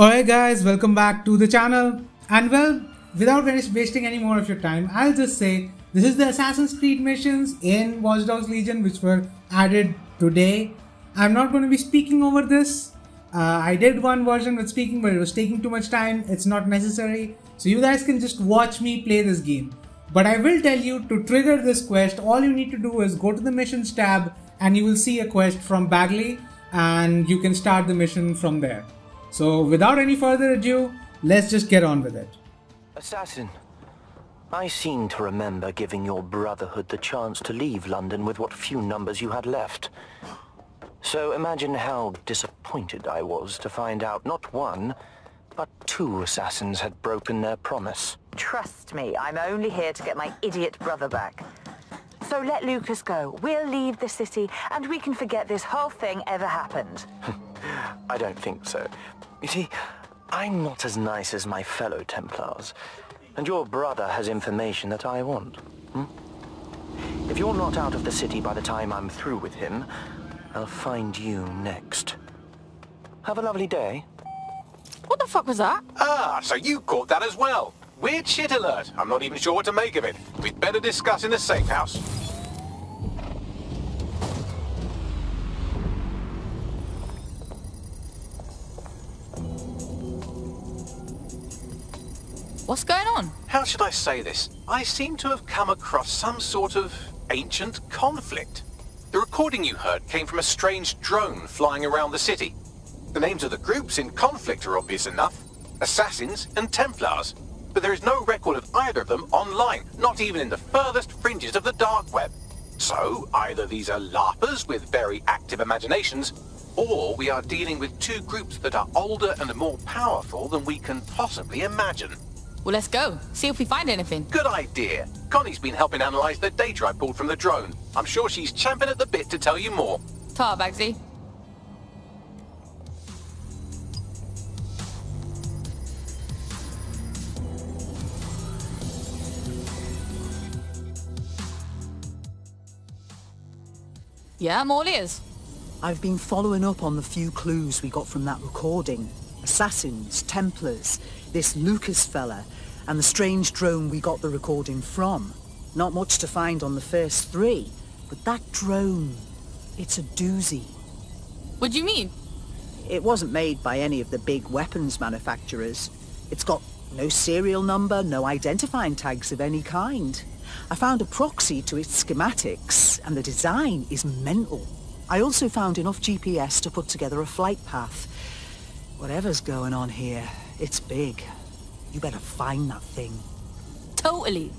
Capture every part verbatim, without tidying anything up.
Alright guys, welcome back to the channel, and well, without wasting any more of your time, I'll just say this is the Assassin's Creed missions in Watch Dogs Legion which were added today. I'm not going to be speaking over this. uh, I did one version with speaking, but it was taking too much time. It's not necessary, so you guys can just watch me play this game. But I will tell you, to trigger this quest, all you need to do is go to the missions tab and you will see a quest from Bagley and you can start the mission from there. So without any further ado, let's just get on with it. Assassin, I seem to remember giving your brotherhood the chance to leave London with what few numbers you had left. So imagine how disappointed I was to find out not one, but two assassins had broken their promise. Trust me, I'm only here to get my idiot brother back. So let Lucas go. We'll leave the city and we can forget this whole thing ever happened. I don't think so. You see, I'm not as nice as my fellow Templars, and your brother has information that I want. Hmm? If you're not out of the city by the time I'm through with him, I'll find you next. Have a lovely day. What the fuck was that? Ah, so you caught that as well. Weird shit alert. I'm not even sure what to make of it. We'd better discuss in the safe house. What's going on? How should I say this? I seem to have come across some sort of ancient conflict. The recording you heard came from a strange drone flying around the city. The names of the groups in conflict are obvious enough, Assassins and Templars, but there is no record of either of them online, not even in the furthest fringes of the dark web. So, either these are LARPers with very active imaginations, or we are dealing with two groups that are older and more powerful than we can possibly imagine. Well, let's go, see if we find anything. Good idea. Connie's been helping analyze the data I pulled from the drone. I'm sure she's champing at the bit to tell you more. Ta, Bagsy. Yeah, I'm all ears. I've been following up on the few clues we got from that recording. Assassins, Templars, this Lucas fella, and the strange drone we got the recording from. Not much to find on the first three, but that drone, it's a doozy. What do you mean? It wasn't made by any of the big weapons manufacturers. It's got no serial number, no identifying tags of any kind. I found a proxy to its schematics, and the design is mental. I also found enough G P S to put together a flight path. Whatever's going on here, it's big. You better find that thing. Totally.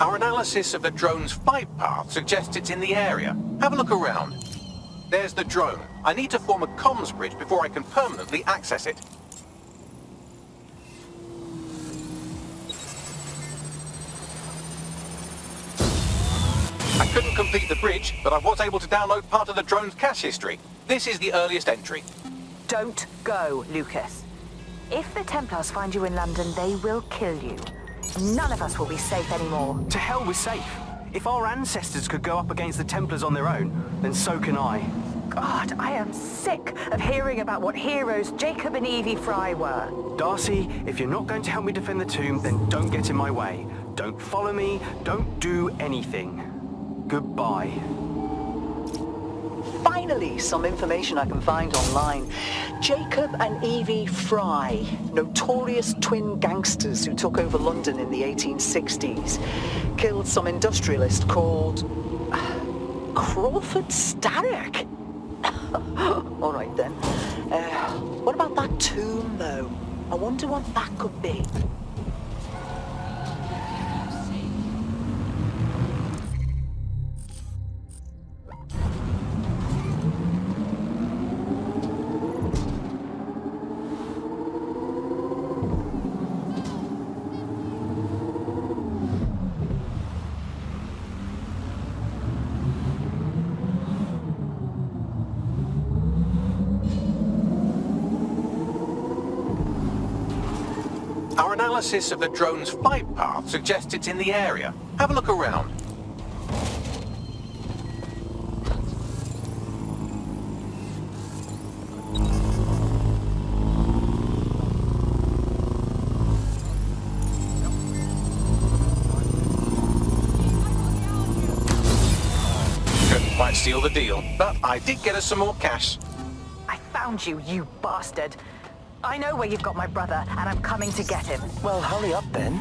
Our analysis of the drone's flight path suggests it's in the area. Have a look around. There's the drone. I need to form a comms bridge before I can permanently access it. I couldn't complete the bridge, but I was able to download part of the drone's cache history. This is the earliest entry. Don't go, Lucas. If the Templars find you in London, they will kill you. None of us will be safe anymore. To hell with safe. If our ancestors could go up against the Templars on their own, then so can I. God, I am sick of hearing about what heroes Jacob and Evie Fry were. Darcy, if you're not going to help me defend the tomb, then don't get in my way. Don't follow me. Don't do anything. Goodbye. Finally, some information I can find online. Jacob and Evie Fry, notorious twin gangsters who took over London in the eighteen sixties, killed some industrialist called uh, Crawford Starrick. All right then. Uh, what about that tomb, though? I wonder what that could be. Our analysis of the drone's flight path suggests it's in the area. Have a look around. Couldn't quite seal the deal, but I did get us some more cash. I found you, you bastard. I know where you've got my brother, and I'm coming to get him. Well, hurry up then.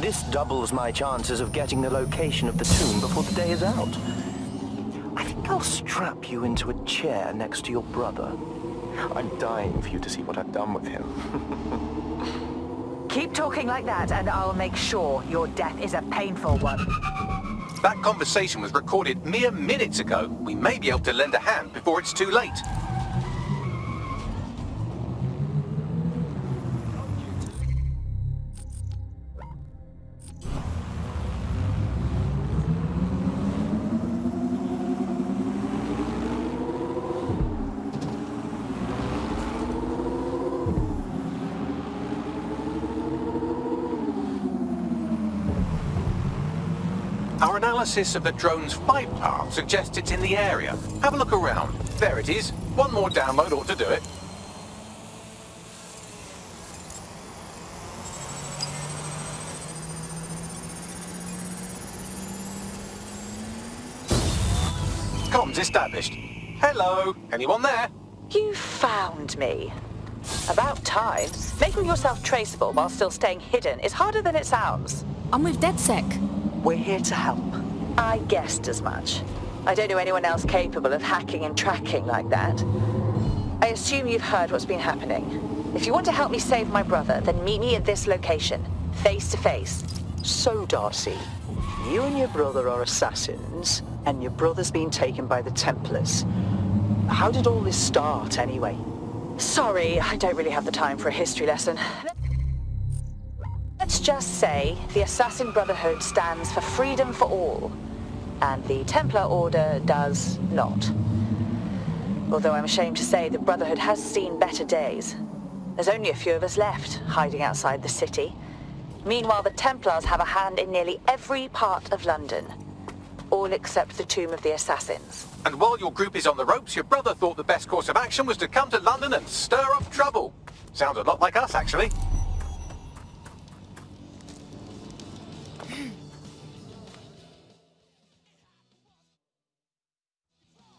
This doubles my chances of getting the location of the tomb before the day is out. I think I'll strap you into a chair next to your brother. I'm dying for you to see what I've done with him. Keep talking like that, and I'll make sure your death is a painful one. That conversation was recorded mere minutes ago. We may be able to lend a hand before it's too late. Our analysis of the drone's flight path suggests it's in the area. Have a look around. There it is. One more download ought to do it. Comms established. Hello. Anyone there? You found me. About time. Making yourself traceable while still staying hidden is harder than it sounds. I'm with DedSec. We're here to help. I guessed as much. I don't know anyone else capable of hacking and tracking like that. I assume you've heard what's been happening. If you want to help me save my brother, then meet me at this location, face to face. So, Darcy, you and your brother are assassins, and your brother's been taken by the Templars. How did all this start, anyway? Sorry, I don't really have the time for a history lesson. Let's just say the Assassin Brotherhood stands for freedom for all, and the Templar Order does not. Although I'm ashamed to say the Brotherhood has seen better days. There's only a few of us left, hiding outside the city. Meanwhile, the Templars have a hand in nearly every part of London, all except the Tomb of the Assassins. And while your group is on the ropes, your brother thought the best course of action was to come to London and stir up trouble. Sounds a lot like us, actually.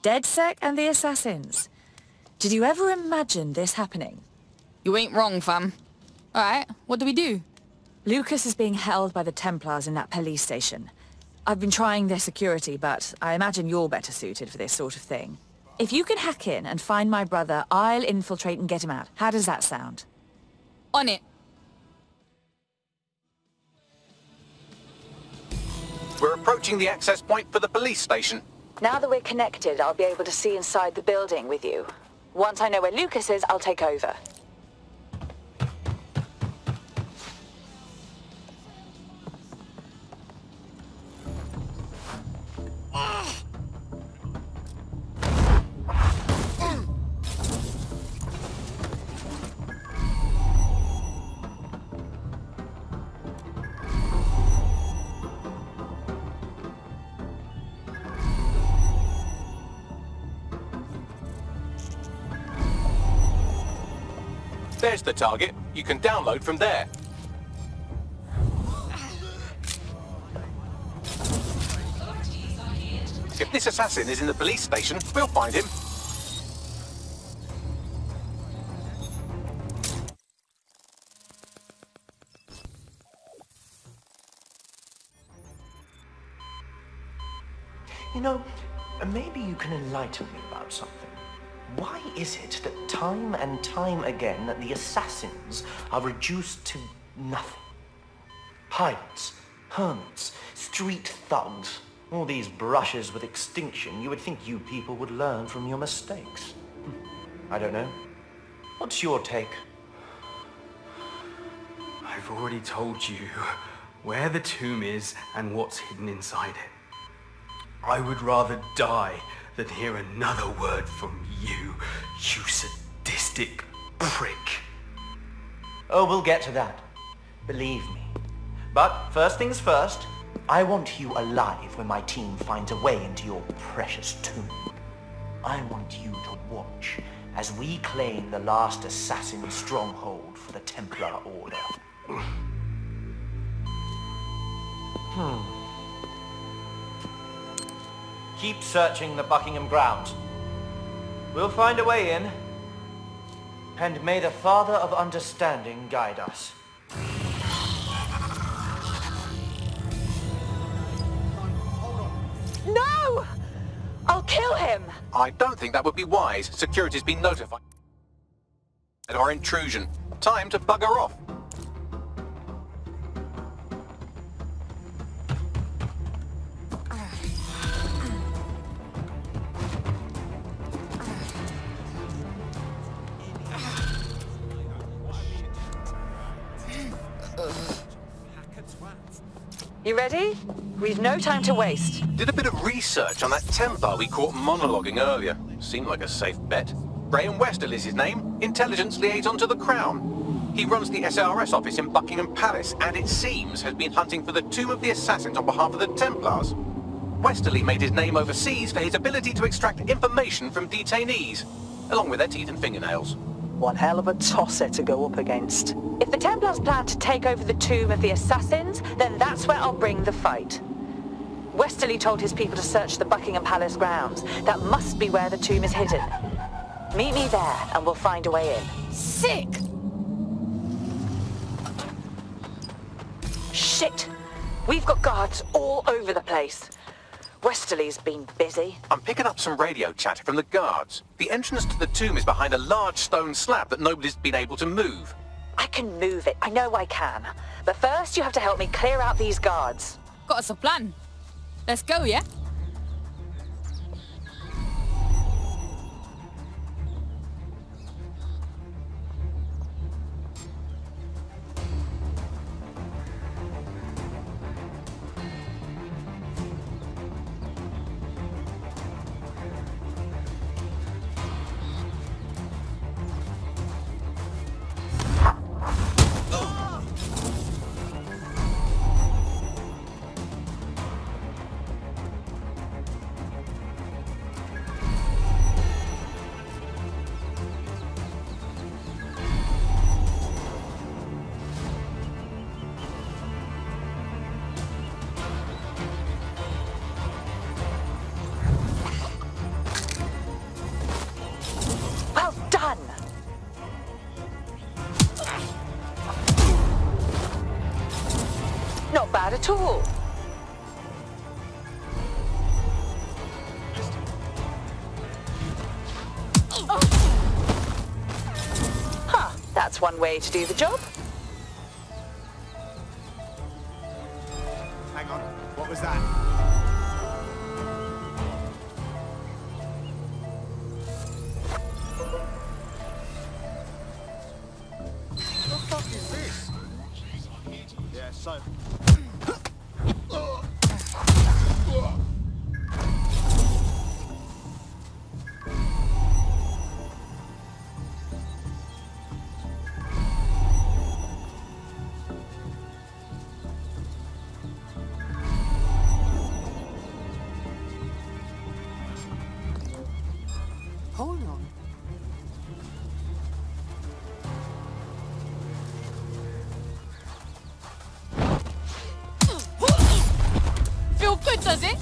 DedSec and the Assassins. Did you ever imagine this happening? You ain't wrong, fam. Alright, what do we do? Lucas is being held by the Templars in that police station. I've been trying their security, but I imagine you're better suited for this sort of thing. If you can hack in and find my brother, I'll infiltrate and get him out. How does that sound? On it. We're approaching the access point for the police station. Now that we're connected, I'll be able to see inside the building with you. Once I know where Lucas is, I'll take over. There's the target. You can download from there. If this assassin is in the police station, we'll find him. You know, maybe you can enlighten me about something. Why is it that time and time again the assassins are reduced to nothing? Pirates, hermits, street thugs, all these brushes with extinction, you would think you people would learn from your mistakes. I don't know. What's your take? I've already told you where the tomb is and what's hidden inside it. I would rather die than hear another word from you, you sadistic prick. Oh, we'll get to that. Believe me. But first things first, I want you alive when my team finds a way into your precious tomb. I want you to watch as we claim the last assassin stronghold for the Templar Order. Hmm. Keep searching the Buckingham grounds. We'll find a way in. And may the Father of Understanding guide us. No! I'll kill him! I don't think that would be wise. Security's been notified of our intrusion. Time to bugger off. You ready? We've no time to waste. Did a bit of research on that Templar we caught monologuing earlier. Seemed like a safe bet. Graham Westerly is his name. Intelligence liaison to the Crown. He runs the S R S office in Buckingham Palace and, it seems, has been hunting for the Tomb of the Assassins on behalf of the Templars. Westerly made his name overseas for his ability to extract information from detainees, along with their teeth and fingernails. One hell of a tosser to go up against. If the Templars plan to take over the Tomb of the Assassins, then that's where I'll bring the fight. Westerly told his people to search the Buckingham Palace grounds. That must be where the tomb is hidden. Meet me there, and we'll find a way in. Sick! Shit! We've got guards all over the place. Westerly's been busy. I'm picking up some radio chatter from the guards. The entrance to the tomb is behind a large stone slab that nobody's been able to move. I can move it. I know I can. But first, you have to help me clear out these guards. Got us a plan. Let's go, yeah? At all. Huh, that's one way to do the job. Hang on, what was that? What the fuck is this? Yeah, so... Does it?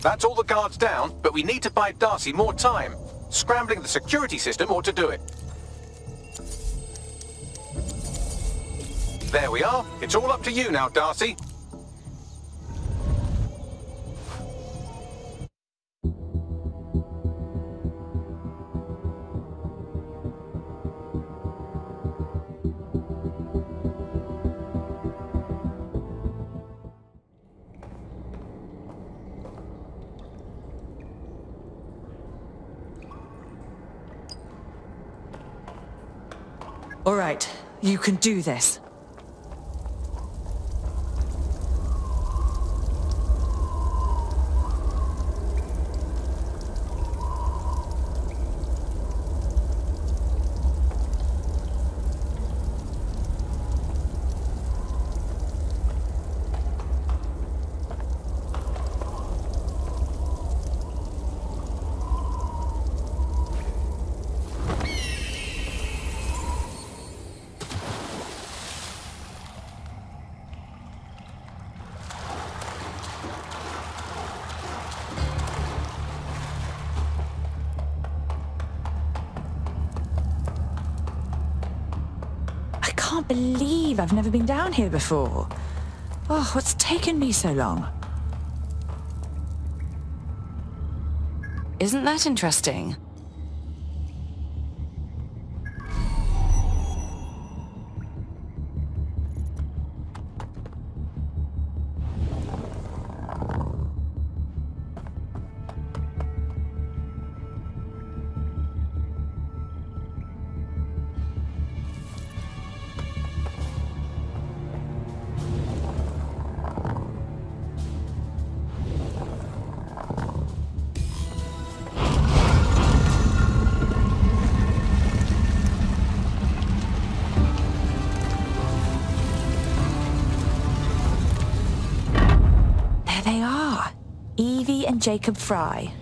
That's all the guards down, but we need to buy Darcy more time. Scrambling the security system ought to do it. There we are. It's all up to you now, Darcy. You can do this. can't believe I've never been down here before. Oh, what's taken me so long? Isn't that interesting? Jacob Fry.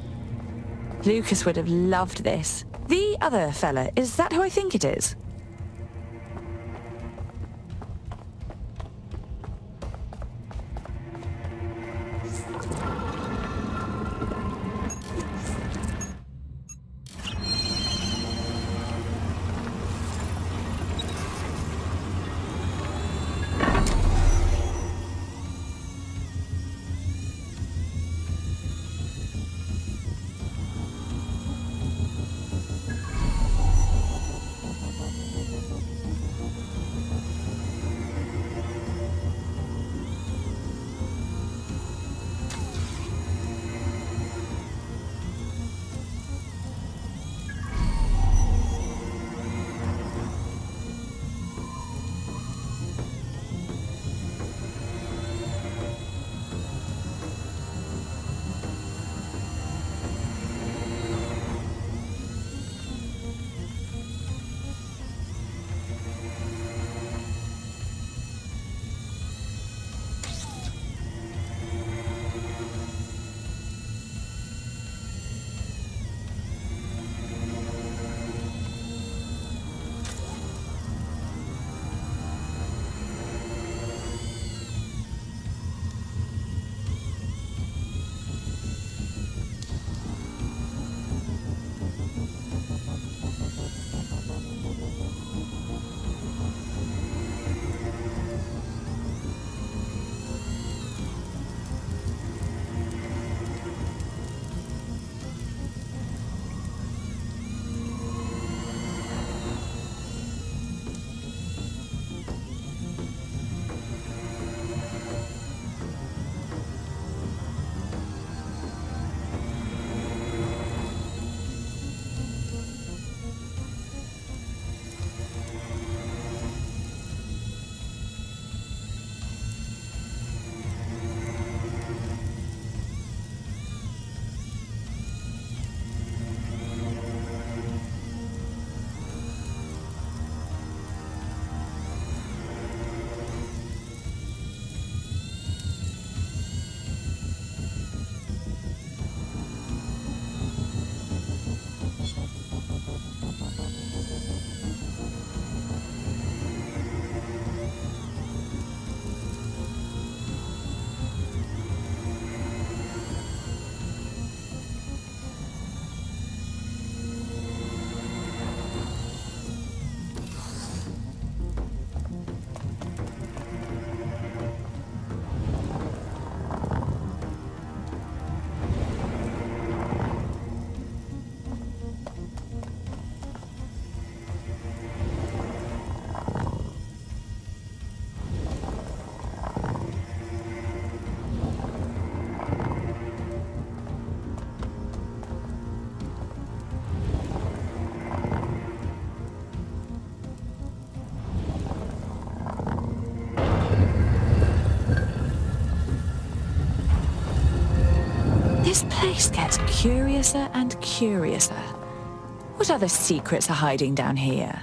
Lucas would have loved this. The other fella, is that who I think it is? This gets curiouser and curiouser. What other secrets are hiding down here?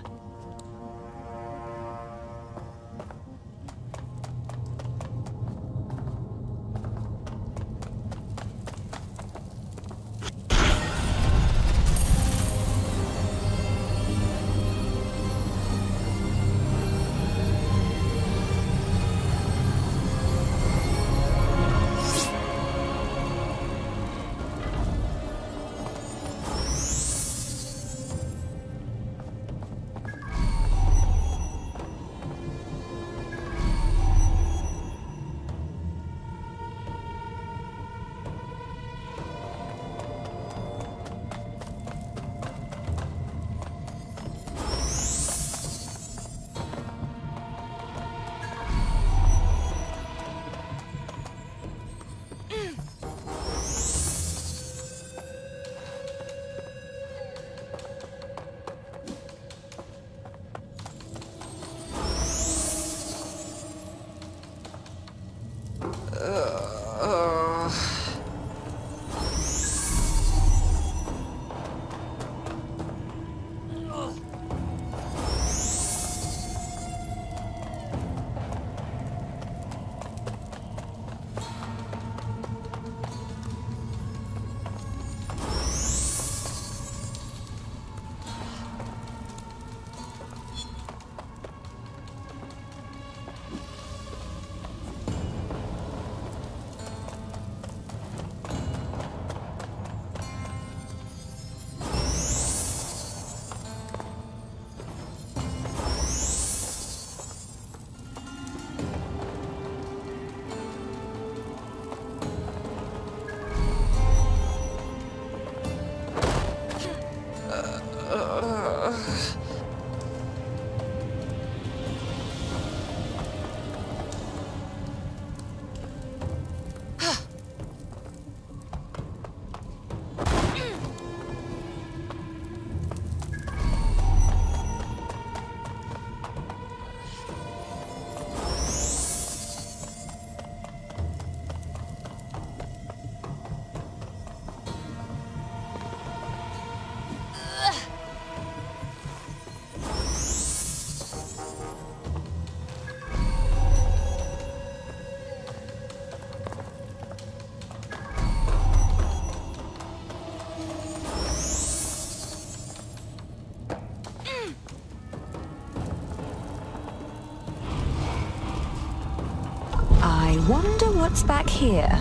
I wonder what's back here.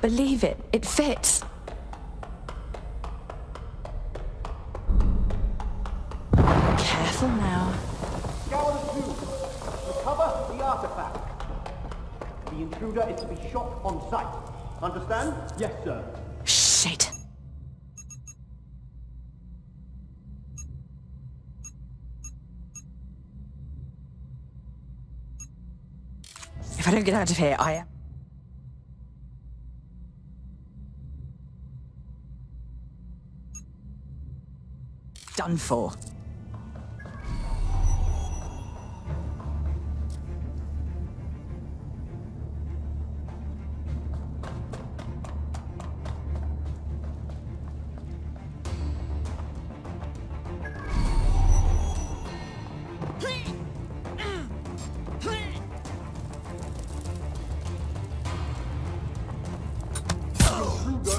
Believe it, it fits. Careful now. Scour the tomb. Recover the artifact. The intruder is to be shot on sight. Understand? Yes, sir. Shit. If I don't get out of here, I am. Done for.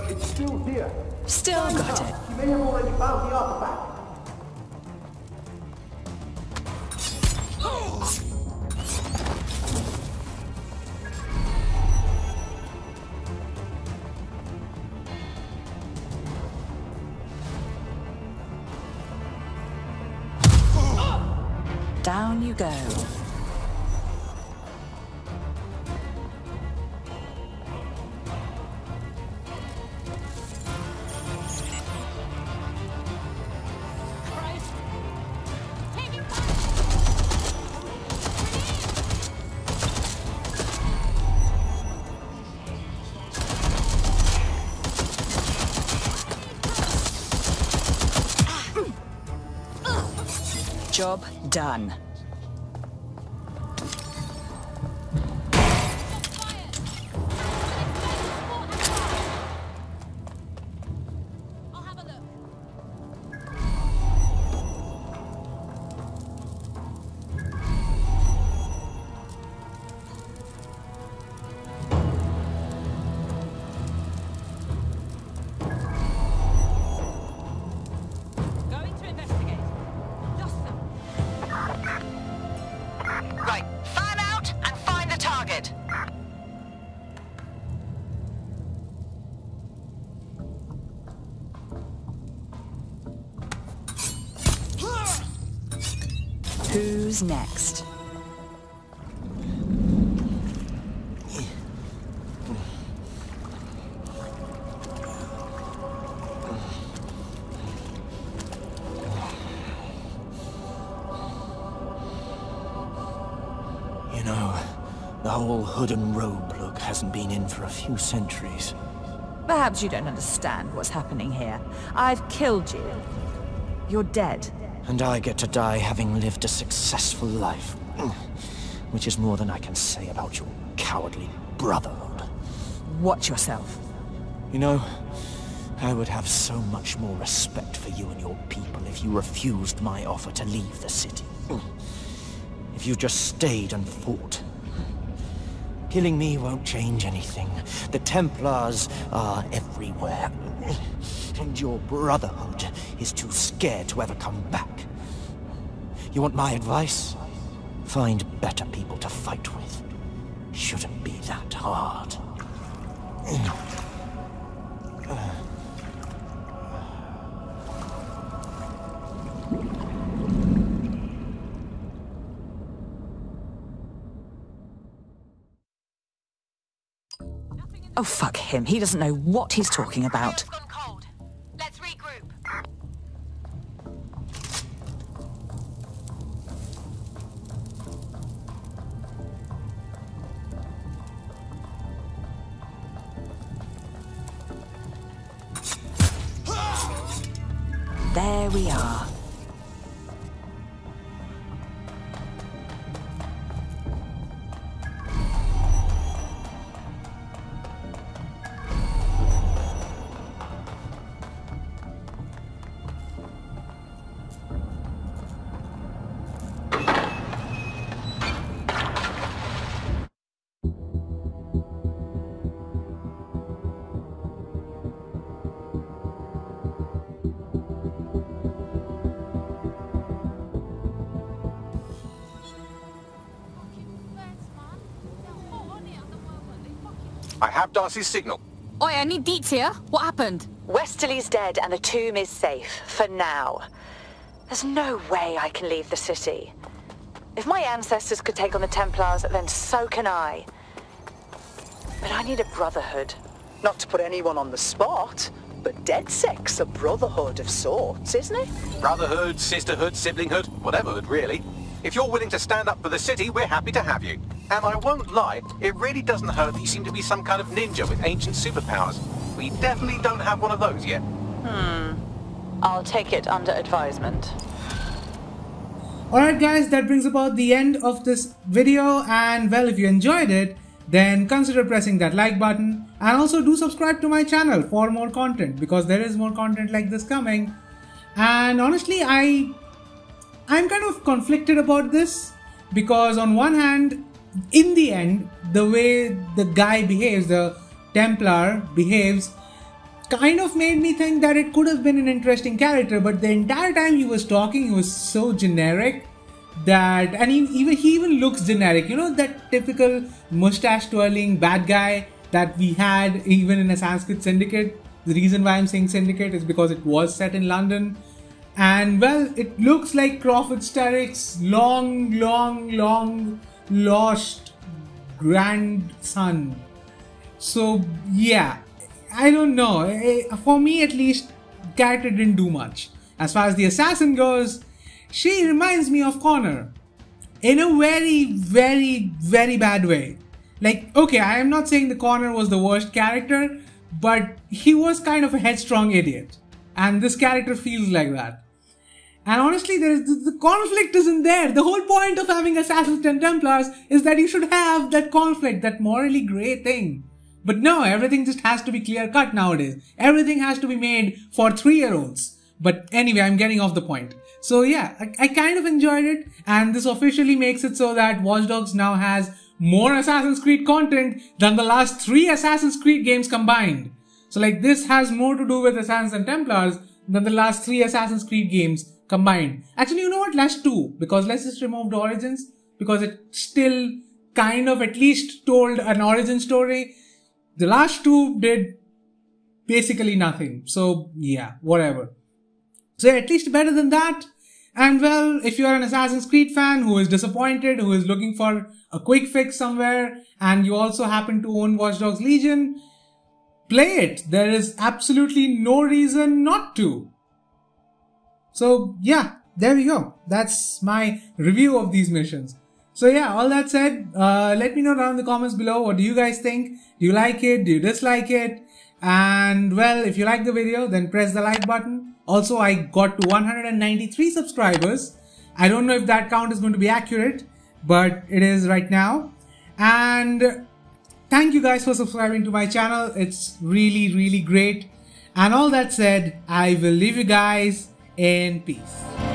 It's still here. Still got it. You may have already found the artifact. Down you go. Job done. Who's next? You know, the whole hood and robe look hasn't been in for a few centuries. Perhaps you don't understand what's happening here. I've killed you. You're dead. And I get to die having lived a successful life. Which is more than I can say about your cowardly brotherhood. Watch yourself. You know, I would have so much more respect for you and your people if you refused my offer to leave the city. If you just stayed and fought. Killing me won't change anything. The Templars are everywhere. And your brotherhood is too scared to ever come back. You want my advice? Find better people to fight with. Shouldn't be that hard. Oh, fuck him. He doesn't know what he's talking about. there we are. I have Darcy's signal. Oi, I need deets here. What happened? Westerly's dead and the tomb is safe, for now. There's no way I can leave the city. If my ancestors could take on the Templars, then so can I. But I need a brotherhood. Not to put anyone on the spot, but DedSec's a brotherhood of sorts, isn't it? Brotherhood, sisterhood, siblinghood, whateverhood, really. If you're willing to stand up for the city, we're happy to have you. And I won't lie, it really doesn't hurt that you seem to be some kind of ninja with ancient superpowers. We definitely don't have one of those yet. Hmm. I'll take it under advisement. Alright guys, that brings about the end of this video, and well, if you enjoyed it, then consider pressing that like button, and also do subscribe to my channel for more content, because there is more content like this coming. And honestly, I... I'm kind of conflicted about this, because on one hand, in the end, the way the guy behaves, the Templar behaves, kind of made me think that it could have been an interesting character, but the entire time he was talking, he was so generic that, and he even, he even looks generic. You know, that typical mustache twirling bad guy that we had even in Assassin's Creed Syndicate. The reason why I'm saying Syndicate is because it was set in London. And well, it looks like Crawford Starrick's long, long, long lost grandson. So yeah, I don't know, for me at least, character didn't do much. As far as the assassin goes, she reminds me of Connor in a very very very bad way. Like, okay, I am not saying the Connor was the worst character, but he was kind of a headstrong idiot, and this character feels like that. And honestly, there's, the conflict isn't there. The whole point of having Assassins and Templars is that you should have that conflict, that morally grey thing. But no, everything just has to be clear-cut nowadays. Everything has to be made for three-year-olds. But anyway, I'm getting off the point. So yeah, I, I kind of enjoyed it. And this officially makes it so that Watch Dogs now has more Assassin's Creed content than the last three Assassin's Creed games combined. So like, this has more to do with Assassins and Templars than the last three Assassin's Creed games combined. Actually, you know what? Last two, because let's just remove the origins, because it still kind of at least told an origin story. The last two did basically nothing. So yeah, whatever. So at least better than that. And well, if you're an Assassin's Creed fan who is disappointed, who is looking for a quick fix somewhere, and you also happen to own Watch Dogs Legion, play it. There is absolutely no reason not to. So yeah, there we go. That's my review of these missions. So yeah, all that said, uh, let me know down in the comments below, what do you guys think? Do you like it? Do you dislike it? And well, if you like the video, then press the like button. Also, I got to one hundred ninety-three subscribers. I don't know if that count is going to be accurate, but it is right now. And thank you guys for subscribing to my channel. It's really, really great. And all that said, I will leave you guys in peace.